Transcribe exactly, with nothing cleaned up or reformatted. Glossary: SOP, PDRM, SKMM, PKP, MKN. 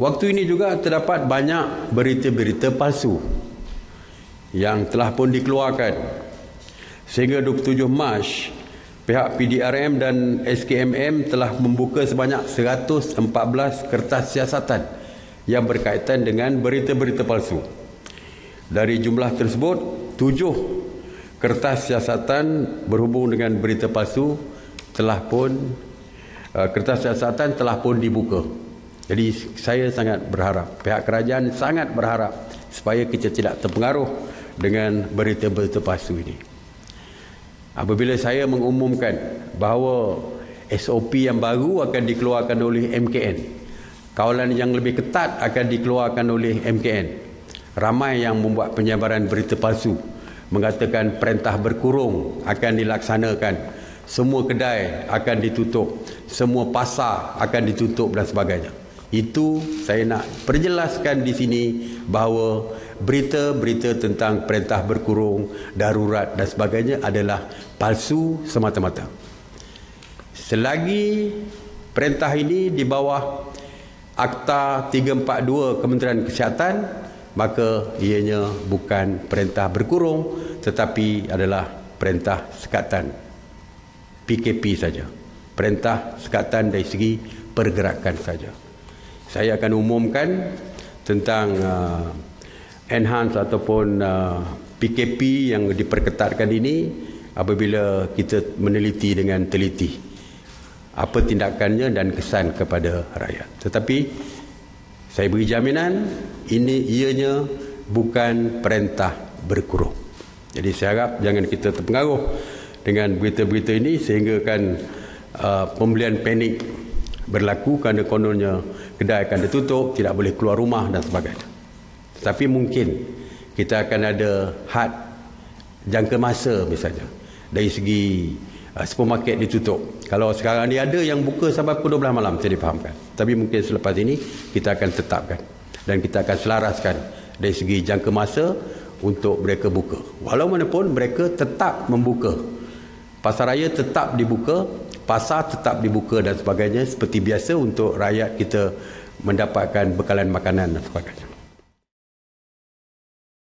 Waktu ini juga terdapat banyak berita-berita palsu yang telah pun dikeluarkan. Sehingga dua puluh tujuh Mac, pihak P D R M dan S K M M telah membuka sebanyak seratus empat belas kertas siasatan yang berkaitan dengan berita-berita palsu. Dari jumlah tersebut, tujuh kertas siasatan berhubung dengan berita palsu telah pun kertas siasatan telah pun dibuka. Jadi saya sangat berharap, pihak kerajaan sangat berharap supaya kita tidak terpengaruh dengan berita-berita palsu ini. Apabila saya mengumumkan bahawa S O P yang baru akan dikeluarkan oleh M K N, kawalan yang lebih ketat akan dikeluarkan oleh M K N, ramai yang membuat penyebaran berita palsu mengatakan perintah berkurung akan dilaksanakan, semua kedai akan ditutup, semua pasar akan ditutup dan sebagainya. Itu saya nak perjelaskan di sini bahawa berita-berita tentang perintah berkurung, darurat dan sebagainya adalah palsu semata-mata. Selagi perintah ini di bawah Akta tiga empat dua Kementerian Kesihatan, maka ianya bukan perintah berkurung tetapi adalah perintah sekatan P K P saja. Perintah sekatan dari segi pergerakan saja. Saya akan umumkan tentang uh, enhance ataupun uh, P K P yang diperketatkan ini apabila kita meneliti dengan teliti apa tindakannya dan kesan kepada rakyat. Tetapi saya beri jaminan ini ianya bukan perintah berkurung. Jadi saya harap jangan kita terpengaruh dengan berita-berita ini sehingga kan uh, pembelian panik berlaku kerana kononnya kedai akan ditutup, tidak boleh keluar rumah dan sebagainya. Tetapi mungkin kita akan ada had jangka masa misalnya. Dari segi uh, supermarket ditutup. Kalau sekarang ni ada yang buka sampai pukul dua belas malam, saya difahamkan. Tapi mungkin selepas ini kita akan tetapkan. Dan kita akan selaraskan dari segi jangka masa untuk mereka buka. Walau manapun mereka tetap membuka. Pasaraya tetap dibuka. Pasar tetap dibuka dan sebagainya seperti biasa untuk rakyat kita mendapatkan bekalan makanan dan sebagainya.